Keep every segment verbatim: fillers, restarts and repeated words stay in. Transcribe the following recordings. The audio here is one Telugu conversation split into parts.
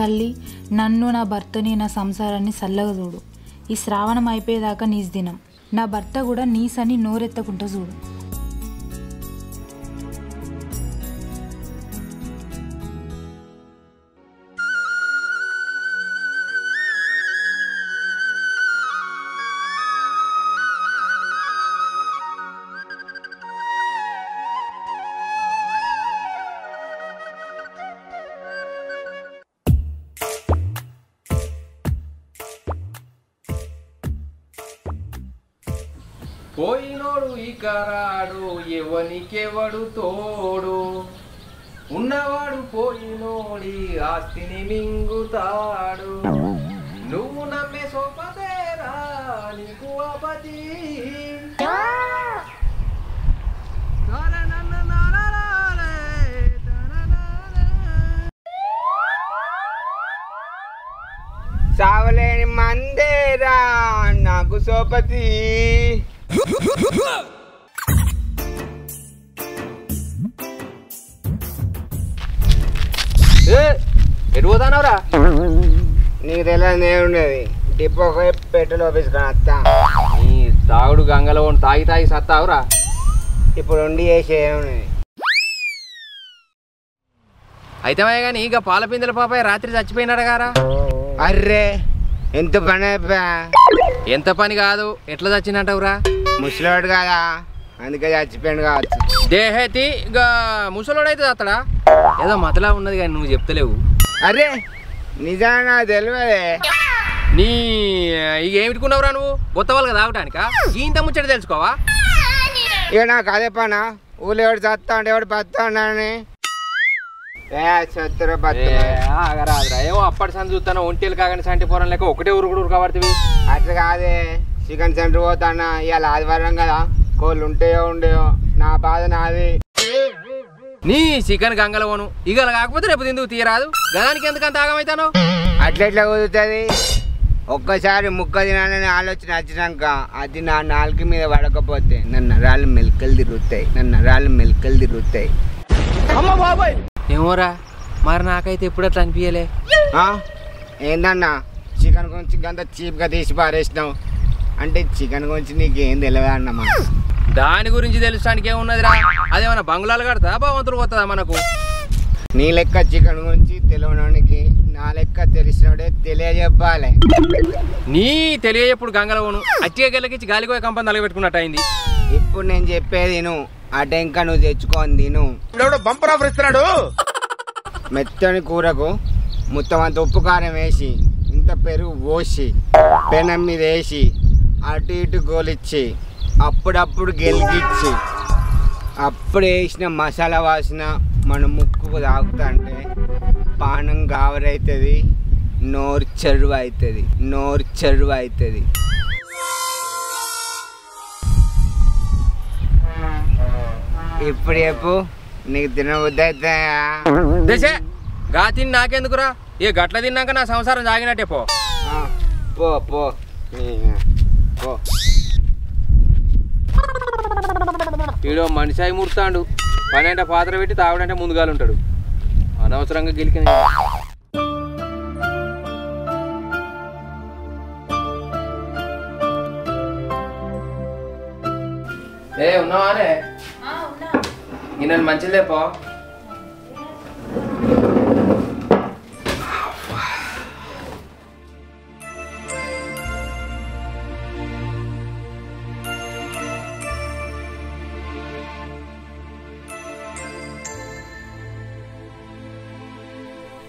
తల్లి, నన్ను, నా భర్తని, నా సంసారాన్ని చల్లగా చూడు. ఈ శ్రావణం అయిపోయేదాకా నీస్ దినం. నా భర్త కూడా నీసని నోరెత్తకుండా చూడు. పోయినోడు ఇకరాడు ఎవనికెవడు తోడు, ఉన్నవాడు పోయినోడి ఆస్తిని మింగుతాడు. నువ్వు నమ్మే సోపదేరా నీకు ఆపతి. చావలేని మందేరా నాకు సోపతి. ఎటుపోతానవరా? నీకు తెలియదే ఉండేది. డిపోకి పెట్రోల్ ఆఫీస్ కాస్తా. నీ తాగుడు గంగలో తాగి తాగి సత్తావురా. ఇప్పుడు వండి చేసే ఉన్నది అయితే కానీ ఇక పాల పిందెల పాపాయి రాత్రి చచ్చిపోయినాడు గారా. అర్రే ఎంత పని అయిపోయా. ఎంత పని కాదు, ఎట్లా చచ్చినట్టవురా? ముసలోడు కాదా, అందుకే చచ్చిపోయాడు కావచ్చు. దేహతి ఇక ముసలోడైతే అతడా ఏదో మతలా ఉన్నది కానీ నువ్వు చెప్తలేవు. అరే నిజానా తెలియదే. నీ ఇక ఏమిటుకున్నావురా నువ్వు? కొత్త వాళ్ళకి తాగటానికా? ఇంత ముచ్చట తెలుసుకోవా? ఇక నాకు అదే పనా. ఊళ్ళో ఎవడు చస్తా ఉంటే ఎవడు బతా ఉండని ఆగరాదురా. ఏమో అప్పటి సంది చూస్తాను ఒంటేలు కాగానే సంటి పోరం లేక ఒకటే ఉరుకుడు ఉరకబడుతుంది. అట్లా కాదే, చికెన్ సెంటర్ పోతానా. ఇవాళ ఆదివారం కదా, కోళ్ళు ఉంటాయో ఉండేయో, నా బాధ నాది. నీ చికెన్ గంగలవోను ఇగల కాకపోతే రేపు తిందుకు తీయరాదు. గదానికి ఎందుకంత ఆగమవుతాను? అట్లెట్లా కుదురుతుంది? ఒక్కసారి ముక్క తినాలని ఆలోచన వచ్చినాక అది నా నాలుగు మీద పడకపోతే నన్ను నరాలు మెలికలు తిరుగుతాయి. నన్ను నరాలు మెలికలు తిరుగుతాయి. అమ్మ బాబాయ్ ఏమోరా, మరి నాకైతే ఎప్పుడు అట్లా అనిపించలే. ఏందన్నా చికెన్ గురించి అంత చీప్గా తీసి పారేసినావు అంటే చికెన్ గురించి నీకేం తెలియదా అన్నమా? దాని గురించి తెలుసడానికి ఏమున్నది రా. అదేమన్నా బంగ్లాలు కడతా భగవంతుడు పోతుందా మనకు? నీ లెక్క చికెన్ గురించి తెలియడానికి నా లెక్క తెలిసినోడే తెలియజెప్పాలి. నీ తెలియజెప్పుడు గంగలవోను అచ్చి గెలకిచ్చి గాలిపోయే కంపెనీ తలగబెట్టుకున్నట్టు అయింది. ఇప్పుడు నేను చెప్పేది నువ్వు అట ఇంకా నువ్వు తెచ్చుకోండి. నువ్వు బంపర్ ఆఫర్ ఇస్తున్నాడు. మెత్తని కూరకు మొత్తం అంత ఉప్పు కారం వేసి ఇంత పెరుగు పోసి పెనం మీద వేసి అటు ఇటు గోలిచ్చి అప్పుడప్పుడు గెలిగిచ్చి అప్పుడు వేసిన మసాలా వాసన మన ముక్కు తాగుతా అంటే పానం గావరవుతుంది, నోరు చెరువు అవుతుంది, నోరు చెరువు అవుతుంది. ఇప్పుడు చెప్పు నీకు తినబుద్ధి అయితే దశే గా తిని నాకెందుకురా? ఏ గట్ల తిన్నాక నా సంసారం సాగినట్టే. పో పో పో. వీడో మనిషి అయి ముడతాడు. పని అంటే పాత్ర పెట్టి తాగడంటే ముందుగాలు ఉంటాడు. అనవసరంగా గెలికిన ఏ ఉన్నావానే నేను మంచిదే పో.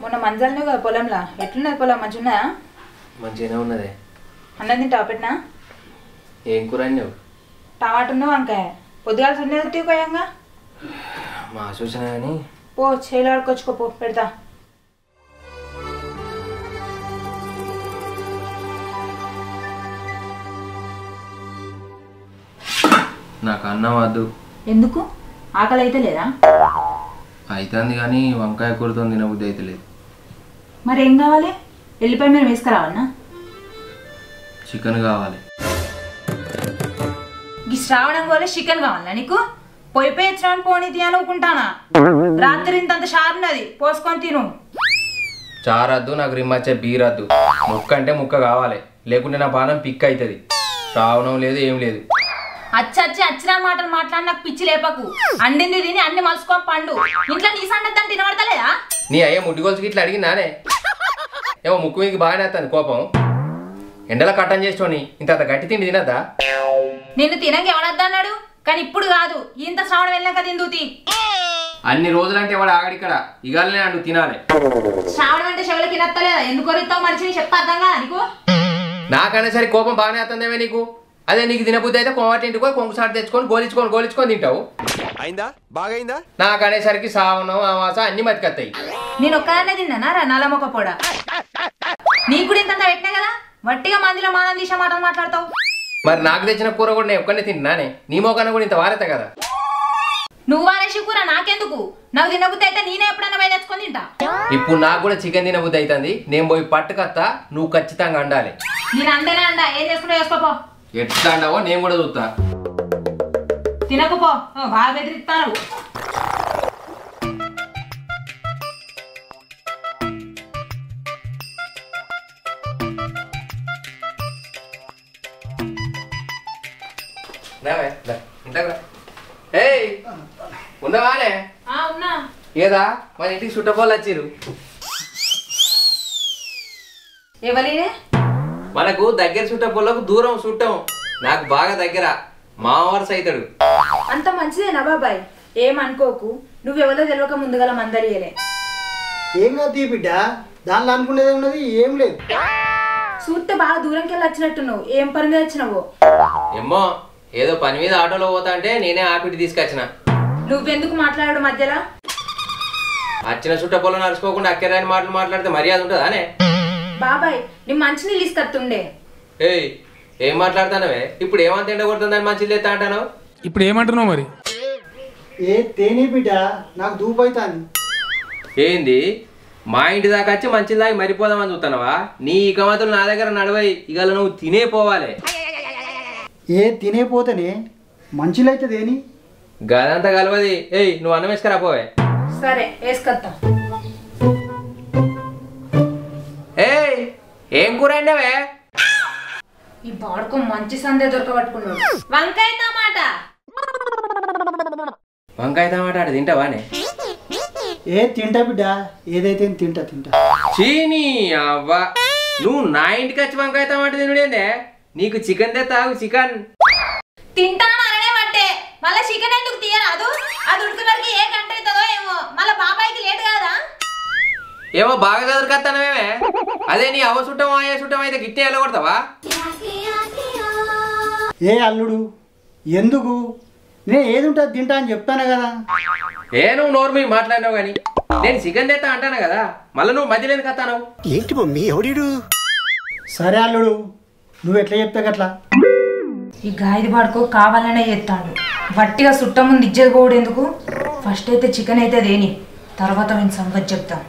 మొన్న మంజాలనే కదా పొలంలా, ఎట్లున్నది పొలం? మంచిగా మంచిగానే ఉన్నదే. అన్నది తింటావు? పెట్టినా ఏం కూర? టమాట ఉన్నావు వంకాయ. పొద్దుగాల తినేది కోయంగా మా సూచన కానీ పో చేయలాడుకొచ్చుకోపో పెడతా. నాకు అన్నం వద్దు. ఎందుకు? ఆకలి అయితే లేదా? అవుతుంది కానీ వంకాయ కూరతో తినబుద్ధి అయితే లేదు. మరి ఏం కావాలి? ఎల్లిపాయ మీరు వేసుకురావన్నా? చికెన్ కావాలి. ఈ శ్రావణం కోలే చికెన్ కావాలా నీకు? పోయిపోయించడానికి పోనీ అనుకుంటానా? రాత్రి ఇంత షారున్నది పోసుకొని తిను. చారద్దు, నాకు రిమ్మచ్చే బీరద్దు, ముక్క అంటే ముక్క కావాలి, లేకుంటే నా బాణం పిక్ అవుతుంది. శ్రావణం లేదు, ఏం లేదు. అచ్చచ్చి అచ్చిన మాటలు మాట్లాడి నాకు పిచ్చి లేపకు. అండింది తిని అన్ని మలుసుకో పండు. ఇంట్లో నీ సండద్దని తినబడతలేదా? నీ అయ్యే ముడ్డిగోల్చుకి ఇట్లా అడిగినానే ఏమో ముక్కు మీదకి బాగానే అవుతాను కోపం. ఎండలో కట్టం చేసినోని ఇంత గట్టి తిండి తినద్దా? నిన్ను తినక ఎవడద్దన్నాడు? కానీ ఇప్పుడు కాదు, ఇంత శ్రావణం వెళ్ళాక తిందుతి. అన్ని రోజులంటే వాడు ఆగడిక్కడ ఇగాలనే అంటూ తినాలి. శ్రావణం అంటే చెవులకి నత్తలేదా? ఎందుకు కొరిస్తావు మనిషిని? చెప్తా అర్థంగా నీకు. నాకైనా సరే కోపం బాగానే అవుతుందేమే నీకు. అదే నీకు తినబుద్ధి అయితే కోమటింటికి పోయి కొంగుసారి తెచ్చుకొని గోలించుకొని గోలించుకొని తింటావు. అయిందా? బాగైందా? నాకనేసరికి శ్రావణం అమాస అన్ని మతికత్తాయి. నేను ఒక్కదాన్నే తిన్నానా రా నల్ల మొక్క పొడ? నీకు కూడా ఇంత పెట్టినా కదా, వట్టిగా మందిలో మానం తీసే మాటలు మాట్లాడతావు. మరి నాకు తెచ్చిన కూర కూడా నేను ఒక్కనే తిన్నానే, నీ మోకన్నా కూడా ఇంత వారత కదా. నువ్వు అనేసి కూర నాకెందుకు? నాకు తినబుద్ధి అయితే నేనే ఎప్పుడన్నా పోయి తెచ్చుకొని తింటా. ఇప్పుడు నాకు కూడా చికెన్ తినబుద్ధి అవుతుంది, నేను పోయి పట్టుకత్తా, నువ్వు ఖచ్చితంగా అండాలి. నేను అందేనా అండా? ఏం చేసుకుంటా చేసుకోపో. ఎట్లా అండావో నేను కూడా చూస్తా. తినకపో, బాగా బెదిరిస్తాను. ఉన్నవానే ఏదా మన ఇంటికి చుట్టపోళ్ళు వచ్చిరు. ఎవరి మనకు దగ్గర చుట్టపోళ్ళకు దూరం చుట్టం. నాకు బాగా దగ్గర మా వరుస అవుతాడు. అంత మంచిదేనా బాబాయ్? ఏమనుకోకు, నువ్వెవరో తెలియక ముందుగా మందరియలే. ఏం కాదు బిడ్డ, దానిలో అనుకునేది ఉన్నది ఏం లేదు. చూస్తే బాగా దూరంకి వెళ్ళి వచ్చినట్టు నువ్వు ఏం పని మీద వచ్చినావో ఏమో. ఏదో పని మీద ఆటోలో పోతా అంటే నేనే ఆపిటి తీసుకొచ్చిన. నువ్వెందుకు మాట్లాడాడు మధ్యలో? వచ్చిన చుట్టపోళ్ళు నడుచుకోకుండా అక్కర్రాని మాటలు మాట్లాడితే మర్యాద ఉంటుందానే బాబాయ్? నీ మంచి నీళ్ళు తీసుకొస్తుండే. ఏయ్ ఏం మాట్లాడుతానవే? ఇప్పుడు ఏమంత ఎండ కొడుతుందని మంచి నీళ్ళు అంటాను. ఇప్పుడు ఏమంటున్నావు మరి? ఏ తేనే బిడ్డ, నాకు దూపు అవుతాను. ఏంది మా ఇంటి దాకా వచ్చి మంచి దాకా మరిపోదామని చూస్తానవా? నీ కమతులు నా దగ్గర నడవై, ఇక నువ్వు తినే పోవాలి. ఏ తినే పోతేనే మంచిలు అవుతుందేని గదంతా కలవది. ఏయ్ నువ్వు అన్నం వేసుకురా పోవే. సరే వేసుకొస్తా. ఏయ్ ఏం కూర అండవే? ఈ బాడుకో మంచి సందే దొరకబట్టుకున్నాడు. వంకాయ టమాట. వంకాయ టమాట అంటే తింటావానే? ఏ తింటా బిడ్డ, ఏదైతే తింటా తింటా. చీనీ అవ్వ, నువ్వు నా ఇంటికి వచ్చి వంకాయ టమాట తినుడేందే? నీకు చికెన్ దే తాగు చికెన్ తింటాను అననే పట్టే. మళ్ళీ చికెన్ ఎందుకు తీయరాదు? అది ఉడికి వరకు ఏ గంట అవుతుందో ఏమో. మళ్ళీ బాబాయ్కి లేట్ కాదా? ఏమో బాగా చదురుకొస్తానవేమే. అదే నీ అవ చుట్టం అయ్యే చుట్టం అయితే గిట్టే వెళ్ళగొడతావా? ఏ అల్లుడు ఎందుకు? నేను ఏది ఉంటుంది తింటా అని చెప్తాను కదా. ఏ నువ్వు నోరు మీద మాట్లాడినావు కానీ నేను చికెన్ తెస్తా అంటాను కదా, మళ్ళీ నువ్వు మధ్యలో కత్తాను ఏంటి మమ్మీ? ఎవడు? సరే అల్లుడు, నువ్వు ఎట్లా చెప్తావు అట్లా. ఈ గాయది పాడుకో కావాలనే చెప్తాను. వట్టిగా చుట్టం ముందు ఇచ్చేది పోడు ఎందుకు? ఫస్ట్ అయితే చికెన్ అయితే దేని, తర్వాత నేను సంగతి చెప్తాను.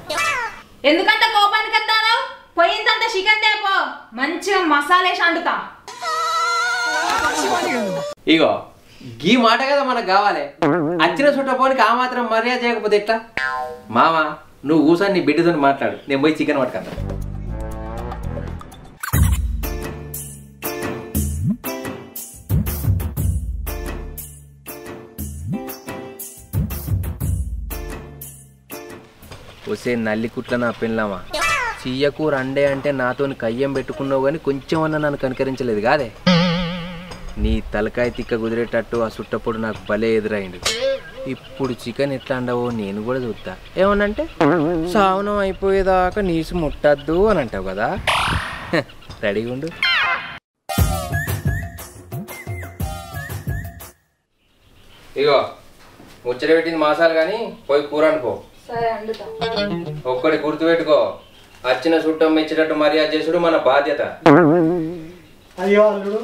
ఎందుకంత కోపానికి వస్తాను? పోయిందంత చికెన్ తేపో, మంచిగా మసాలేసి అండుతా. ఇగో గీ మాట కదా మనకు కావాలి. అచ్చిన చుట్టపోనికి ఆ మాత్రం మర్యాద చేయకపోతే ఎట్లా? మామ నువ్వు కూర్చొని నీ బిడ్డతో మాట్లాడు, నేను పోయి చికెన్ పట్టుకుంటా. వసే నల్లి కుట్ల నా పిల్లమా, చియ్యకూర అండే అంటే నాతోని కయ్యం పెట్టుకున్నావు కానీ కొంచెం అన్నా నన్ను కనికరించలేదు కాదే. నీ తలకాయ తిక్క కుదిరేటట్టు ఆ చుట్టప్పుడు నాకు భలే ఎదురైంది. ఇప్పుడు చికెన్ ఎట్లా అండవో నేను కూడా చూస్తా. ఏమనంటే సావనం అయిపోయేదాకా నీసు ముట్టద్దు అని అంటావు కదా. రెడీగా ఉండు. ఇగో ముచ్చట పెట్టింది మాసాలు కానీ పోయి కూర అనుకో. ఒక్కడి గుర్తుపెట్టుకో, అచ్చిన చుట్టం ఇచ్చేటట్టు మర్యాద చేసుడు మన బాధ్యత. అయ్యో అల్లుడు,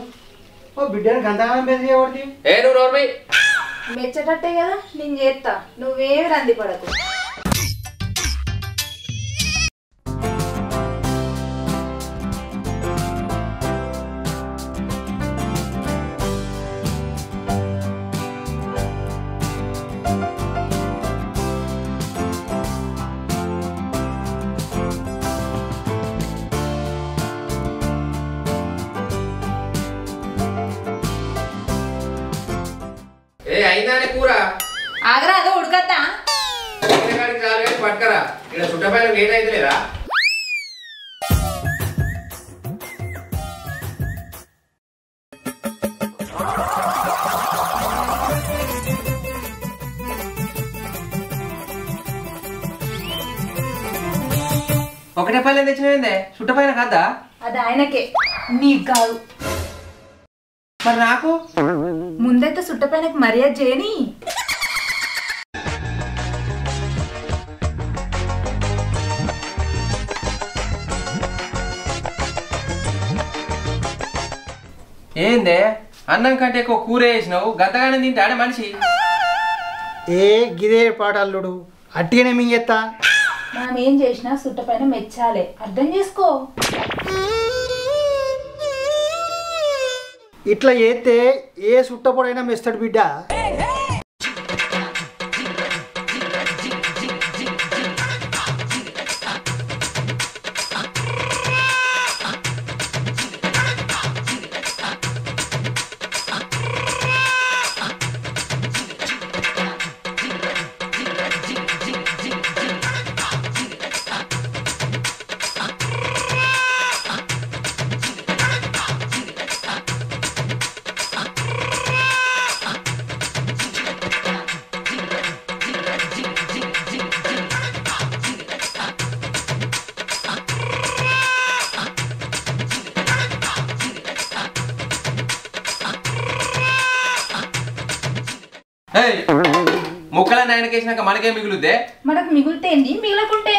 మెచ్చటట్టే కదా నేను చేస్తా, నువ్వేమి రంది పడకు. అయినా కూర ఆగరా అదో ఉడకతా ఇక్కడికి రాలే పట్టుకరా ఇక్కడ చుట్టపైన లేట్ అయితలేదా ఒకటే పల్లెం తెచ్చినవేందే చుట్టపైన కాదా అది ఆయనకే నీకు కాదు మరి నాకు ముందైతే చుట్టపైనకి మర్యాద చేయని ఏందే అన్నం కంటే ఎక్కువ కూర వేసినావు గతగానే తింటాడే మనిషి ఏ గిదే పాటల్లుడు అట్టిగానే మింగేస్తా మనం ఏం చేసినా సుట్ట పైన మెచ్చాలి అర్థం చేసుకో ఇట్లా ఏతే ఏ సుట్టపడైనా మెస్తాడు బిడ్డ మనకే మిగులుద్దే మనకు మిగులుతే మిగలకుంటే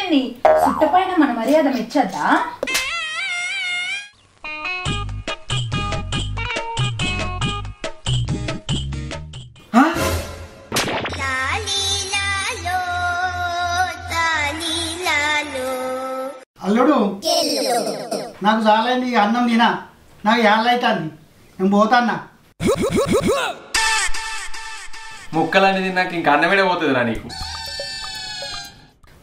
చుట్టపైన మన మర్యాద మెచ్చద్దా అల్లుడు నాకు చాలైంది అన్నం తినా నాకు ఏళ్ళైతుంది నేను పోతాన్నా ముక్కలనేది నాకు ఇంకా అన్నమేడే పోతుందిరా నీకు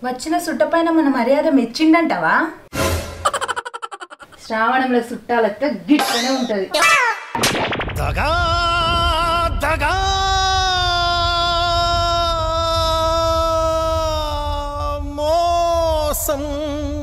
వచ్చిన సుట్టపైన మన మర్యాద మెచ్చిండంటావా శ్రావణంలో సుట్టాలతో గిట్లనే ఉంటది మోసం